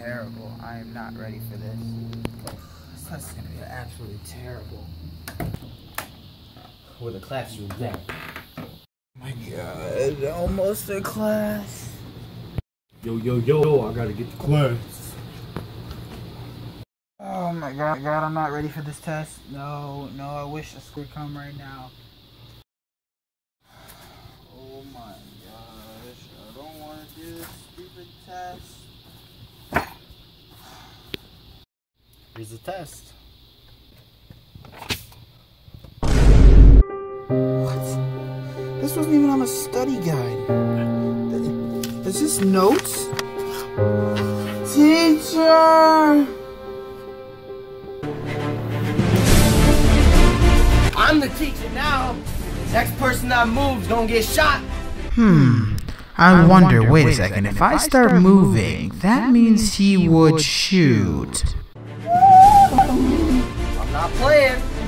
terrible. I am not ready for this. That's gonna be absolutely terrible. With a classroom down. Oh my god, almost a class. Yo, yo, yo, I gotta get to class. Oh my god, I'm not ready for this test. No, I wish this could come right now. Oh my gosh, I don't wanna do this stupid test. Here's the test. What? This wasn't even on a study guide. Is this notes? Teacher! I'm the teacher now. Next person that moves gonna get shot. I wonder, wait a second, if I start moving, that means he would shoot. I'm not playing.